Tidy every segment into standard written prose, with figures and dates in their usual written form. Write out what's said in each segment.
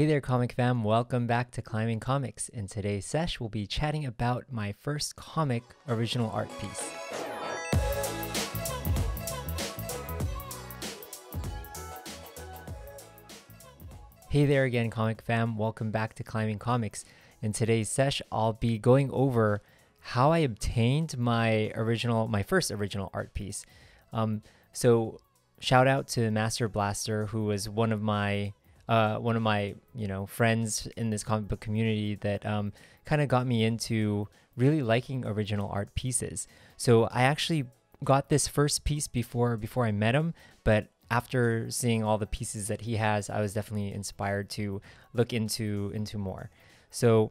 Hey there comic fam, welcome back to Climbing Comics. In today's sesh, we'll be chatting about my first comic original art piece. Hey there again comic fam, welcome back to Climbing Comics. In today's sesh, I'll be going over how I obtained my first original art piece. So shout out to Master Blaster, who was one of my friends in this comic book community that kind of got me into really liking original art pieces. So I actually got this first piece before I met him, but after seeing all the pieces that he has, I was definitely inspired to look into more. So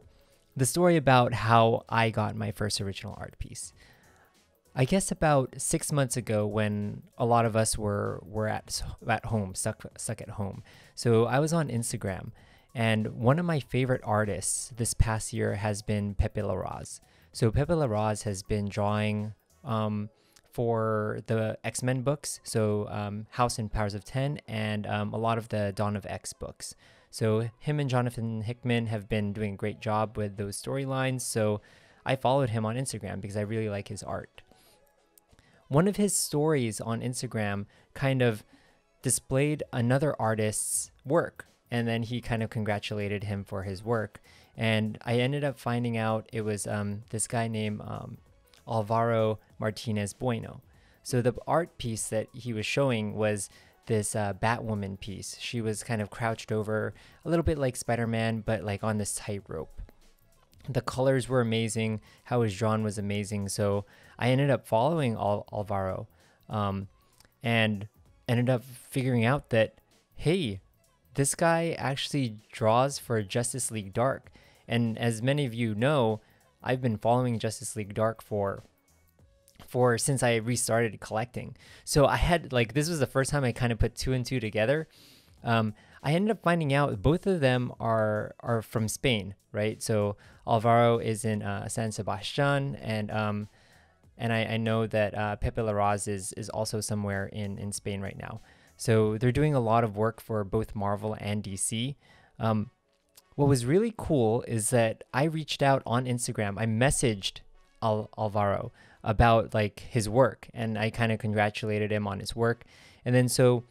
the story about how I got my first original art piece. I guess about 6 months ago, when a lot of us were at home, stuck at home. So I was on Instagram, and one of my favorite artists this past year has been Pepe Larraz. So Pepe Larraz has been drawing for the X-Men books, so House and Powers of X, and a lot of the Dawn of X books. So him and Jonathan Hickman have been doing a great job with those storylines, so I followed him on Instagram because I really like his art. One of his stories on Instagram kind of displayed another artist's work, and then he kind of congratulated him for his work. And I ended up finding out it was this guy named Alvaro Martinez Bueno. So the art piece that he was showing was this Batwoman piece. She was kind of crouched over, a little bit like Spider-Man, but like on this tightrope. The colors were amazing, how it was drawn was amazing, so I ended up following Alvaro and ended up figuring out that, hey, this guy actually draws for Justice League Dark. And as many of you know, I've been following Justice League Dark for since I restarted collecting. So I had, like, this was the first time I kind of put two and two together. I ended up finding out both of them are from Spain, right? So Alvaro is in San Sebastian, and I know that Pepe Larraz is also somewhere in Spain right now. So they're doing a lot of work for both Marvel and DC. What was really cool is that I reached out on Instagram. I messaged Alvaro about like his work, and I kind of congratulated him on his work, and then so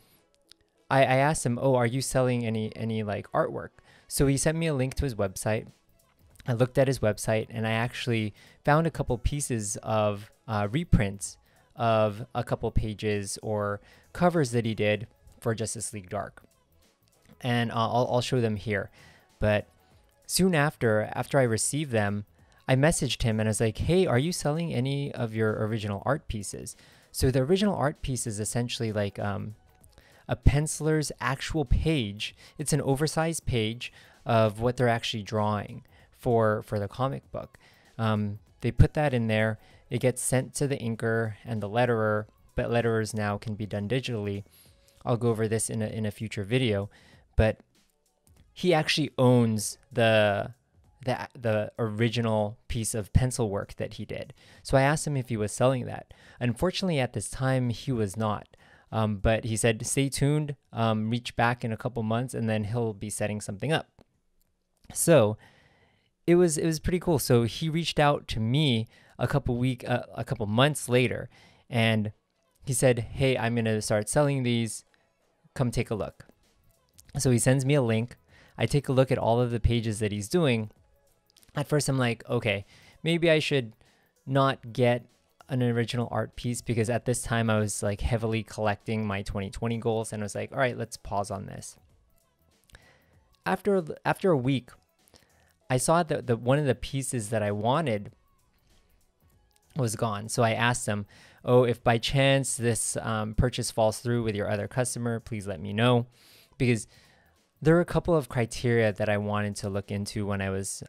I asked him, oh, are you selling any like artwork? So he sent me a link to his website. I looked at his website, and I actually found a couple pieces of reprints of a couple pages or covers that he did for Justice League Dark. And I'll show them here. But soon after I received them, I messaged him and I was like, hey, are you selling any of your original art pieces? So the original art piece is essentially like a penciler's actual page. It's an oversized page of what they're actually drawing for the comic book. They put that in there, it gets sent to the inker and the letterer, but letterers now can be done digitally. I'll go over this in a future video, but he actually owns the original piece of pencil work that he did. So I asked him if he was selling that. Unfortunately, at this time, he was not. But he said, stay tuned, reach back in a couple months, and then he'll be setting something up. So it was pretty cool. So he reached out to me a couple months later, and he said, hey, I'm going to start selling these. Come take a look. So he sends me a link. I take a look at all of the pages that he's doing. At first, I'm like, okay, maybe I should not get an original art piece, because at this time I was like heavily collecting my 2020 goals, and I was like, all right, let's pause on this. After a week, I saw that one of the pieces that I wanted was gone. So I asked them, oh, if by chance this purchase falls through with your other customer, please let me know, because there were a couple of criteria that I wanted to look into when I was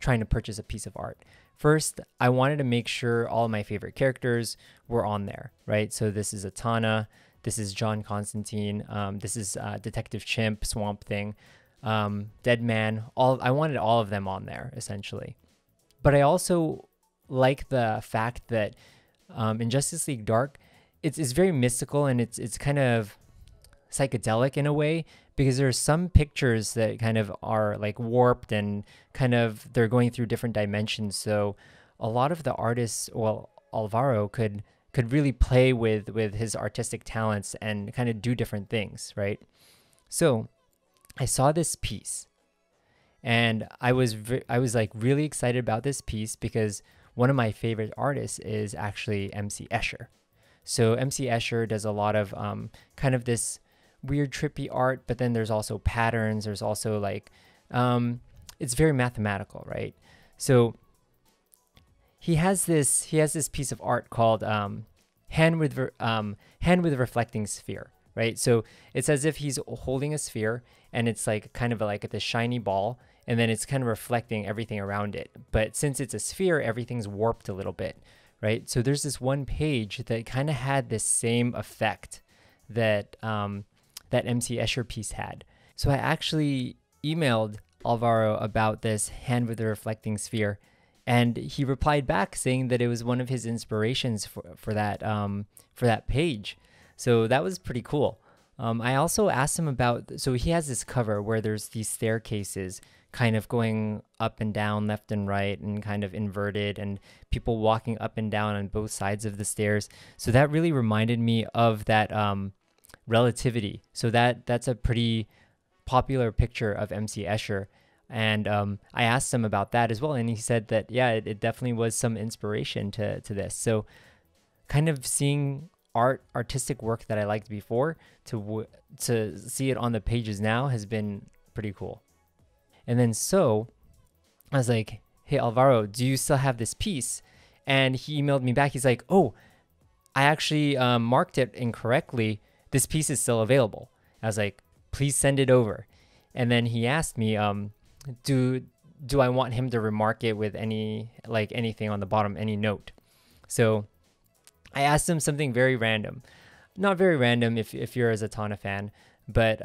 trying to purchase a piece of art. First, I wanted to make sure all my favorite characters were on there, right? So this is Zatanna, this is John Constantine, this is Detective Chimp, Swamp Thing, Dead Man. I wanted all of them on there, essentially. But I also like the fact that in Justice League Dark, it's very mystical, and it's kind of psychedelic in a way, because there's some pictures that kind of are like warped and kind of they're going through different dimensions. So a lot of the artists, well, Alvaro could really play with his artistic talents and kind of do different things, right? So I saw this piece and I was like really excited about this piece because one of my favorite artists is actually MC Escher. So MC Escher does a lot of kind of this weird trippy art, but then there's also patterns. There's also like, it's very mathematical, right? So he has this piece of art called hand with reflecting sphere, right? So it's as if he's holding a sphere and it's like kind of like this shiny ball, and then it's kind of reflecting everything around it. But since it's a sphere, everything's warped a little bit, right? So there's this one page that kind of had this same effect that that MC Escher piece had. So I actually emailed Alvaro about this hand with the reflecting sphere, and he replied back saying that it was one of his inspirations for that page. So that was pretty cool. I also asked him about, so he has this cover where there's these staircases kind of going up and down, left and right, and kind of inverted, and people walking up and down on both sides of the stairs. So that really reminded me of that relativity. So that's a pretty popular picture of MC Escher. And I asked him about that as well. And he said that, yeah, it definitely was some inspiration to this. So kind of seeing artistic work that I liked before to see it on the pages now has been pretty cool. And then so I was like, hey Alvaro, do you still have this piece? And he emailed me back. He's like, oh, I actually marked it incorrectly. This piece is still available. I was like, please send it over. And then he asked me, do I want him to remark it with anything on the bottom, any note? So I asked him something very random. Not very random if you're a Zatanna fan, but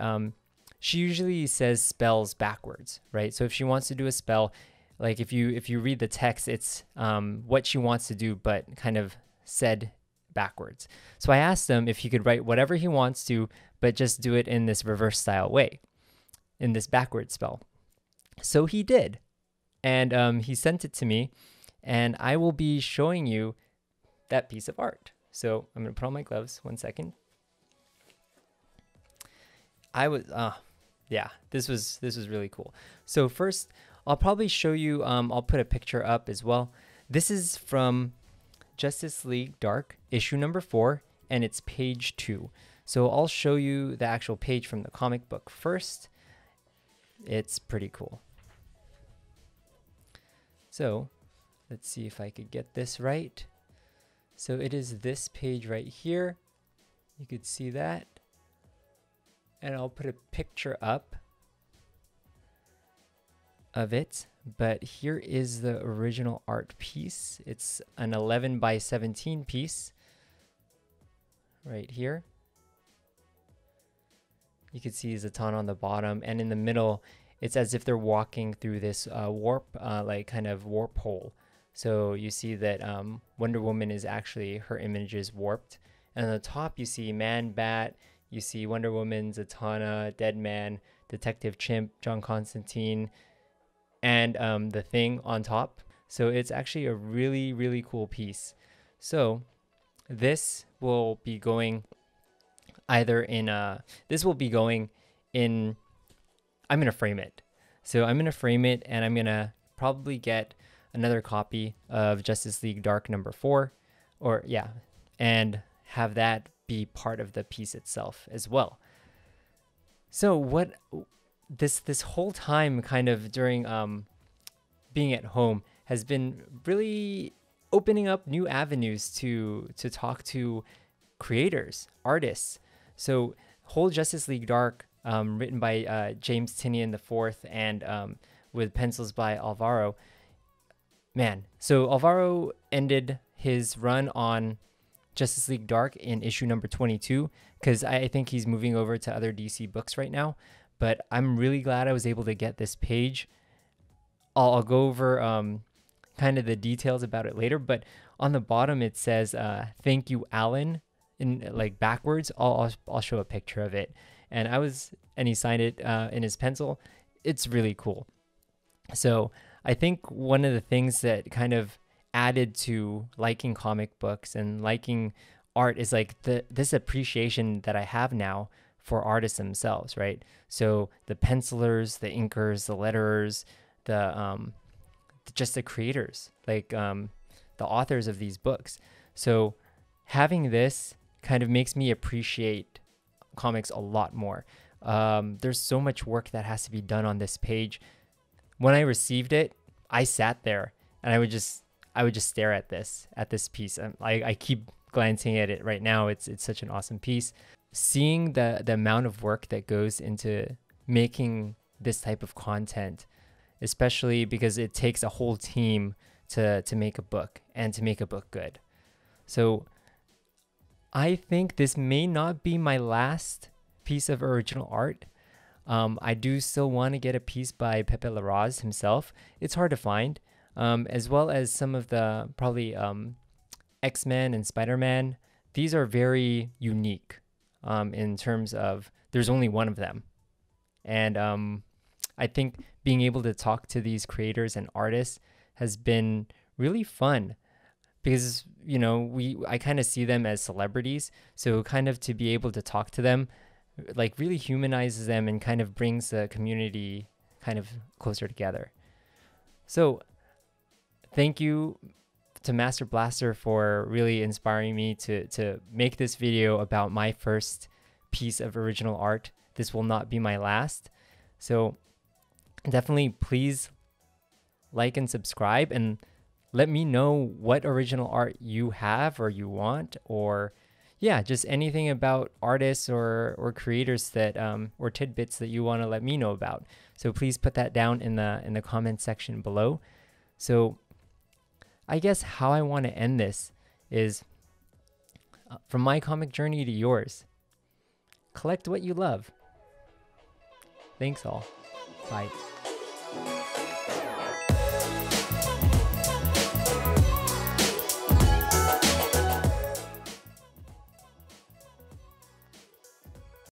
she usually says spells backwards, right? So if she wants to do a spell, like if you read the text, it's what she wants to do, but kind of said backwards. So I asked him if he could write whatever he wants to, but just do it in this reverse style way, in this backward spell. So he did, and he sent it to me, and I will be showing you that piece of art. So I'm gonna put on my gloves, 1 second. Yeah, this was really cool. So first, I'll probably show you, I'll put a picture up as well. This is from Justice League Dark, issue number 4, and it's page 2. So I'll show you the actual page from the comic book first. It's pretty cool. So let's see if I could get this right. So it is this page right here. You could see that. And I'll put a picture up of it. But here is the original art piece. It's an 11 by 17 piece right here. You can see Zatanna on the bottom. And in the middle, it's as if they're walking through this warp hole. So you see that Wonder Woman is actually, her image is warped. And on the top, you see Man Bat, you see Wonder Woman, Zatanna, Dead Man, Detective Chimp, John Constantine, and the Thing on top. So it's actually a really, really cool piece. So this will be going either in a, I'm gonna frame it. So I'm gonna frame it, and I'm gonna probably get another copy of Justice League Dark number 4, or yeah, and have that be part of the piece itself as well. So what this whole time kind of during being at home has been really opening up new avenues to talk to creators, artists. So whole Justice League Dark, written by James Tynion IV, and with pencils by Alvaro. Man, so Alvaro ended his run on Justice League Dark in issue number 22, because I think he's moving over to other DC books right now. But I'm really glad I was able to get this page. I'll go over kind of the details about it later, but on the bottom it says, thank you, Alan, in like backwards. I'll show a picture of it. and he signed it in his pencil. It's really cool. So I think one of the things that kind of added to liking comic books and liking art is like this appreciation that I have now for artists themselves, right? So the pencilers, the inkers, the letterers, just the creators, like the authors of these books. So having this kind of makes me appreciate comics a lot more. There's so much work that has to be done on this page. When I received it, I sat there and I would just stare at this piece. I keep glancing at it right now. It's such an awesome piece. Seeing the amount of work that goes into making this type of content, especially because it takes a whole team to make a book and to make a book good. So I think this may not be my last piece of original art. I do still want to get a piece by Pepe Larraz himself. It's hard to find, as well as some of the probably X-Men and Spider-Man. These are very unique in terms of there's only one of them. And I think being able to talk to these creators and artists has been really fun because, you know, I kind of see them as celebrities. So kind of to be able to talk to them like really humanizes them and kind of brings the community kind of closer together. So thank you to Master Blaster for really inspiring me to make this video about my first piece of original art. This will not be my last. So definitely please like and subscribe and let me know what original art you have or you want, or yeah, just anything about artists or creators that or tidbits that you want to let me know about. So please put that down in the comment section below. So I guess how I want to end this is from my comic journey to yours. Collect what you love. Thanks all. Bye.